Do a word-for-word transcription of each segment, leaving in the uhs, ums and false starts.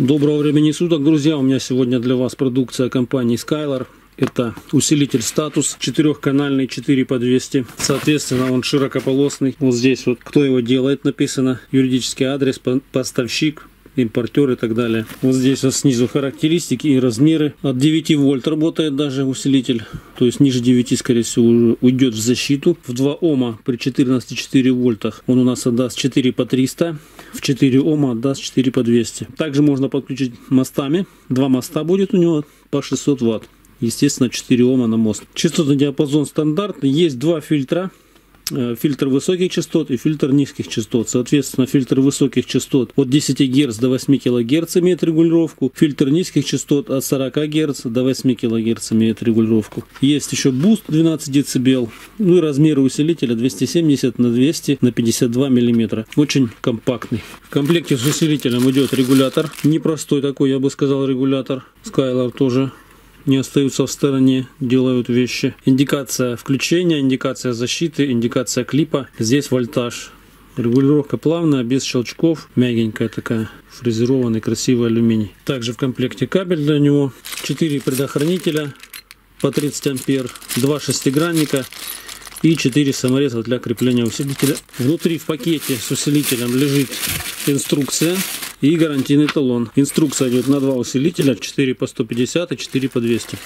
Доброго времени суток, друзья! У меня сегодня для вас продукция компании SKYLOR. Это усилитель статус четырехканальный, четыре по двести. Соответственно, он широкополосный. Вот здесь вот, кто его делает, написано юридический адрес, поставщик, импортер и так далее. Вот здесь вот снизу характеристики и размеры. От девяти вольт работает даже усилитель. То есть ниже девяти, скорее всего, уйдет в защиту. В два ома при четырнадцати и четырёх вольтах он у нас отдаст четыре по триста. В четыре ома отдаст четыре по двести. Также можно подключить мостами. Два моста будет у него по шестьсот ватт. Естественно, четыре ома на мост. Частотный диапазон стандартный. Есть два фильтра. Фильтр высоких частот и фильтр низких частот. Соответственно, фильтр высоких частот от десяти герц до восьми килогерц имеет регулировку. Фильтр низких частот от сорока герц до восьми килогерц имеет регулировку. Есть еще буст двенадцать децибел. Ну и размеры усилителя двести семьдесят на двести на пятьдесят два миллиметра. Очень компактный. В комплекте с усилителем идет регулятор. Непростой такой, я бы сказал, регулятор. SKYLOR тоже не остаются в стороне, делают вещи. Индикация включения, индикация защиты, индикация клипа. Здесь вольтаж. Регулировка плавная, без щелчков. Мягенькая такая, фрезерованный, красивый алюминий. Также в комплекте кабель для него. четыре предохранителя по тридцать ампер, два шестигранника и четыре самореза для крепления усилителя. Внутри в пакете с усилителем лежит инструкция и гарантийный талон. Инструкция идет на два усилителя, четыре по сто пятьдесят и четыре по двести.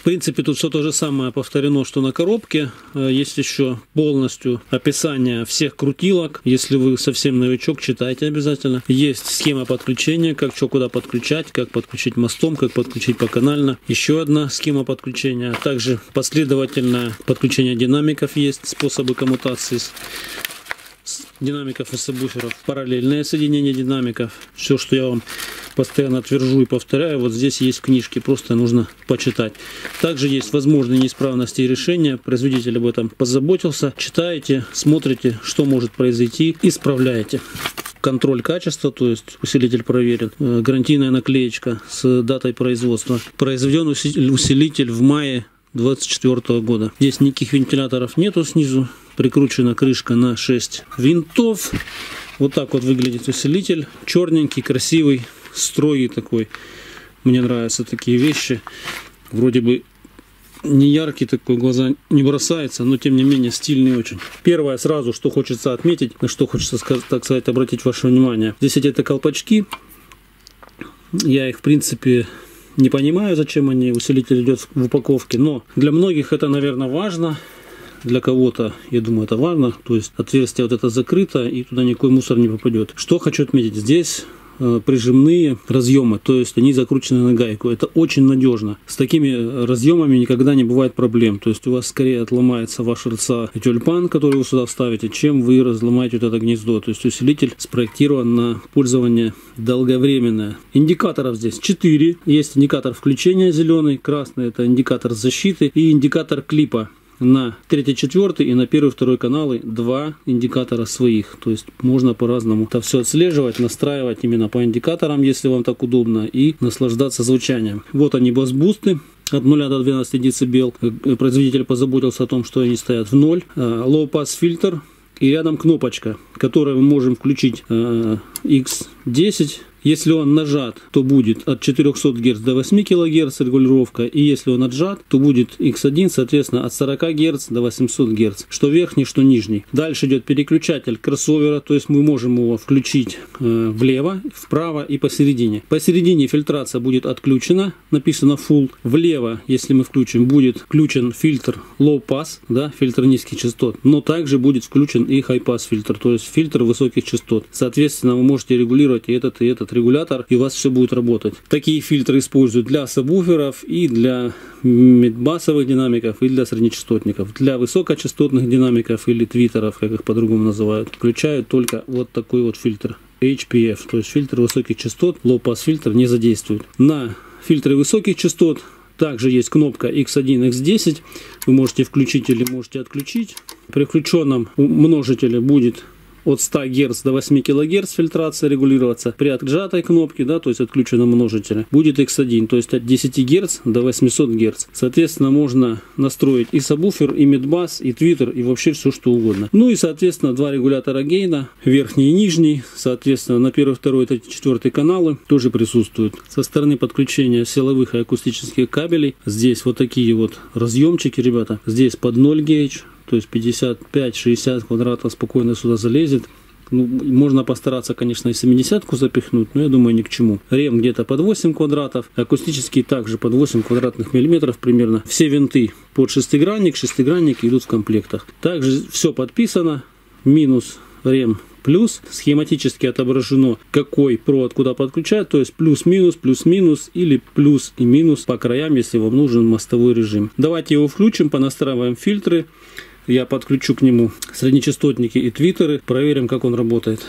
В принципе, тут все то же самое повторено, что на коробке. Есть еще полностью описание всех крутилок. Если вы совсем новичок, читайте обязательно. Есть схема подключения, как что куда подключать, как подключить мостом, как подключить поканально. Еще одна схема подключения. Также последовательное подключение динамиков есть, способы коммутации динамиков и сабвуферов, параллельное соединение динамиков. Все, что я вам постоянно твержу и повторяю, вот здесь есть в книжке, просто нужно почитать. Также есть возможные неисправности и решения, производитель об этом позаботился. Читаете, смотрите, что может произойти, исправляете. Контроль качества, то есть усилитель проверен, гарантийная наклеечка с датой производства. Произведен усилитель в мае две тысячи двадцать четвёртого года. Здесь никаких вентиляторов нету снизу. Прикручена крышка на шесть винтов. Вот так вот выглядит усилитель. Черненький, красивый, строгий такой. Мне нравятся такие вещи. Вроде бы не яркий такой, глаза не бросается, но тем не менее стильный очень. Первое сразу, что хочется отметить, на что хочется, так сказать, обратить ваше внимание. Здесь эти колпачки. Я их, в принципе, не понимаю, зачем они, усилитель идет в упаковке, но для многих это, наверное, важно. Для кого-то, я думаю, это важно. То есть отверстие вот это закрыто, и туда никакой мусор не попадет. Что хочу отметить, здесь прижимные разъемы, то есть они закручены на гайку. Это очень надежно. С такими разъемами никогда не бывает проблем. То есть у вас скорее отломается ваш РЦА тюльпан, который вы сюда вставите, чем вы разломаете вот это гнездо. То есть усилитель спроектирован на пользование долговременное. Индикаторов здесь четыре. Есть индикатор включения зеленый, красный — это индикатор защиты, и индикатор клипа. На третий, четвёртый и на первый, второй каналы два индикатора своих. То есть можно по-разному это все отслеживать, настраивать именно по индикаторам, если вам так удобно, и наслаждаться звучанием. Вот они, бас-бусты. От нуля до двенадцати децибел. Производитель позаботился о том, что они стоят в ноль. Лоу-пасс фильтр. И рядом кнопочка, которую мы можем включить икс десять. Если он нажат, то будет от четырёхсот герц до восьми килогерц регулировка. И если он отжат, то будет икс один, соответственно, от сорока герц до восьмисот герц. Что верхний, что нижний. Дальше идет переключатель кроссовера. То есть мы можем его включить влево, вправо и посередине. Посередине фильтрация будет отключена. Написано Full. Влево, если мы включим, будет включен фильтр Low Pass, да, фильтр низких частот. Но также будет включен и High Pass фильтр, то есть фильтр высоких частот. Соответственно, вы можете регулировать и этот, и этот регулятор, и у вас все будет работать. Такие фильтры используют для сабвуферов и для мидбасовых динамиков, и для среднечастотников. Для высокочастотных динамиков или твиттеров, как их по-другому называют, включают только вот такой вот фильтр эйч пи эф, то есть фильтр высоких частот. Лоу-пасс фильтр не задействует. На фильтры высоких частот также есть кнопка икс один, икс десять. Вы можете включить или можете отключить. При включенном множителе будет от ста герц до восьми килогерц фильтрация регулироваться. При отжатой кнопке, да, то есть отключенном множителе, будет икс один, то есть от десяти герц до восьмисот герц. Соответственно, можно настроить и сабвуфер, и мидбас, и твиттер, и вообще все что угодно. Ну и соответственно два регулятора гейна, верхний и нижний, соответственно на первый, второй, третий, четвертый каналы тоже присутствуют. Со стороны подключения силовых и акустических кабелей здесь вот такие вот разъемчики, ребята. Здесь под ноль гейдж, то есть пятьдесят пять шестьдесят квадратов спокойно сюда залезет. Ну, можно постараться, конечно, и семидесятку запихнуть, но я думаю, ни к чему. Рем где-то под восемь квадратов, акустические также под восемь квадратных миллиметров примерно. Все винты под шестигранник, шестигранники идут в комплектах. Также все подписано, минус рем. Плюс схематически отображено, какой провод куда подключать, то есть плюс-минус, плюс-минус или плюс и минус по краям, если вам нужен мостовой режим. Давайте его включим, понастраиваем фильтры. Я подключу к нему среднечастотники и твиттеры, проверим, как он работает.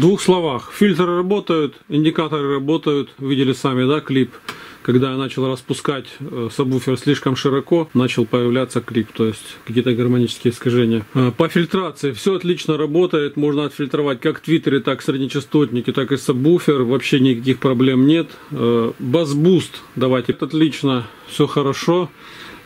В двух словах, фильтры работают, индикаторы работают, видели сами, да, клип. Когда я начал распускать сабвуфер слишком широко, начал появляться клип, то есть какие-то гармонические искажения. По фильтрации все отлично работает, можно отфильтровать как твиттеры, так среднечастотники, так и сабвуфер, вообще никаких проблем нет. Бас-буст давайте, отлично, все хорошо.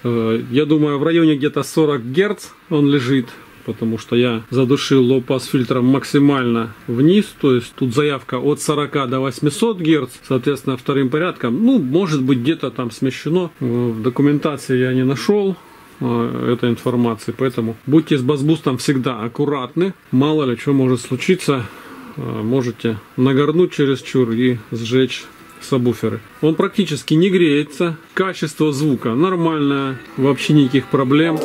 Я думаю, в районе где-то сорок герц он лежит, потому что я задушил лоу-пас фильтром максимально вниз, то есть тут заявка от сорока до восьмисот герц, соответственно, вторым порядком, ну, может быть, где-то там смещено, в документации я не нашел этой информации, поэтому будьте с бас-бустом всегда аккуратны, мало ли что может случиться, можете нагорнуть чересчур и сжечь сабвуферы. Он практически не греется, качество звука нормальное, вообще никаких проблем.